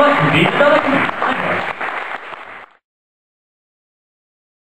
much indeed, fellas.